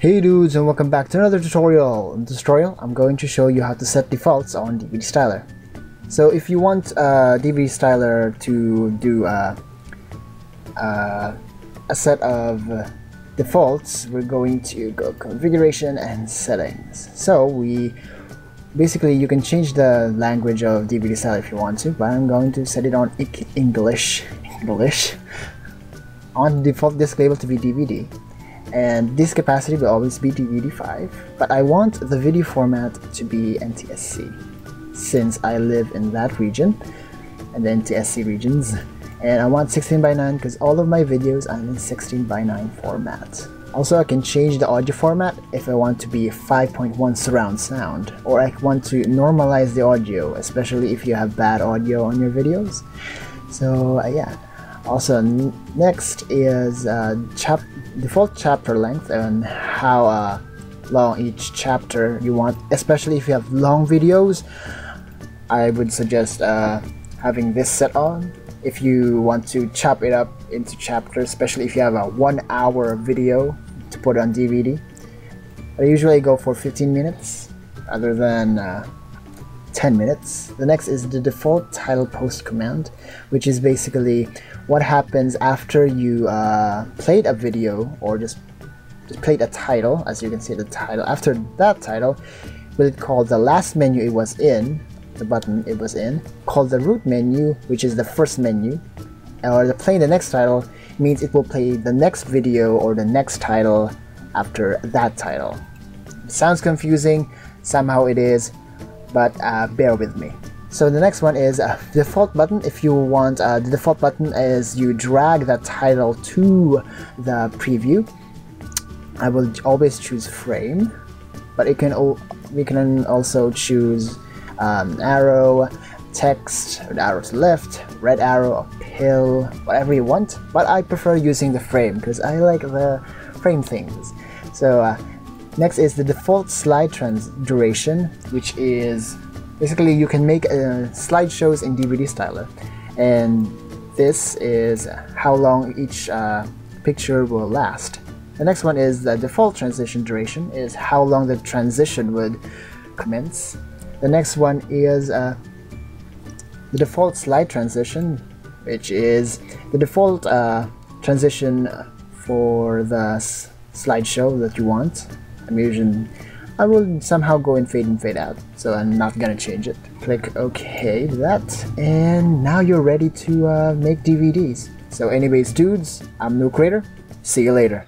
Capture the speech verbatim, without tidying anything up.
Hey dudes, and welcome back to another tutorial. In this tutorial I'm going to show you how to set defaults on DVDStyler. So if you want uh, DVDStyler to do uh, uh, a set of defaults, we're going to go configuration and settings. So we basically you can change the language of DVDStyler if you want to, but I'm going to set it on English English on default disk label to be D V D, and this capacity will always be D V D five, but I want the video format to be N T S C since I live in that region and the N T S C regions, and I want sixteen by nine because all of my videos I'm in sixteen by nine format. Also, I can change the audio format if I want to be five point one surround sound, or I want to normalize the audio, especially if you have bad audio on your videos. So uh, yeah. Also, next is uh, chap default chapter length and how uh, long each chapter you want. Especially if you have long videos, I would suggest uh, having this set on if you want to chop it up into chapters, especially if you have a one hour video to put on D V D. I usually go for fifteen minutes rather than uh, ten minutes. The next is the default title post command, which is basically what happens after you uh, played a video or just, just played a title. As you can see, the title, after that title, will it call the last menu it was in, the button it was in, call the root menu, which is the first menu, or the play the next title means it will play the next video or the next title after that title. It sounds confusing, somehow it is, but uh, bear with me. So the next one is a default button. If you want, uh, the default button is you drag the title to the preview. I will always choose frame, but it can we can also choose um, arrow, text, arrow to left, red arrow, pill, whatever you want. But I prefer using the frame because I like the frame things. So. Uh, Next is the default slide trans duration, which is basically you can make uh, slideshows in DVDStyler, and this is how long each uh, picture will last. The next one is the default transition duration, is how long the transition would commence. The next one is uh, the default slide transition, which is the default uh, transition for the slideshow that you want. Usually, I will somehow go in fade in fade out, so I'm not gonna change it. Click OK to that, and now you're ready to uh, make D V Ds. So anyways dudes, I'm Newecreator, see you later.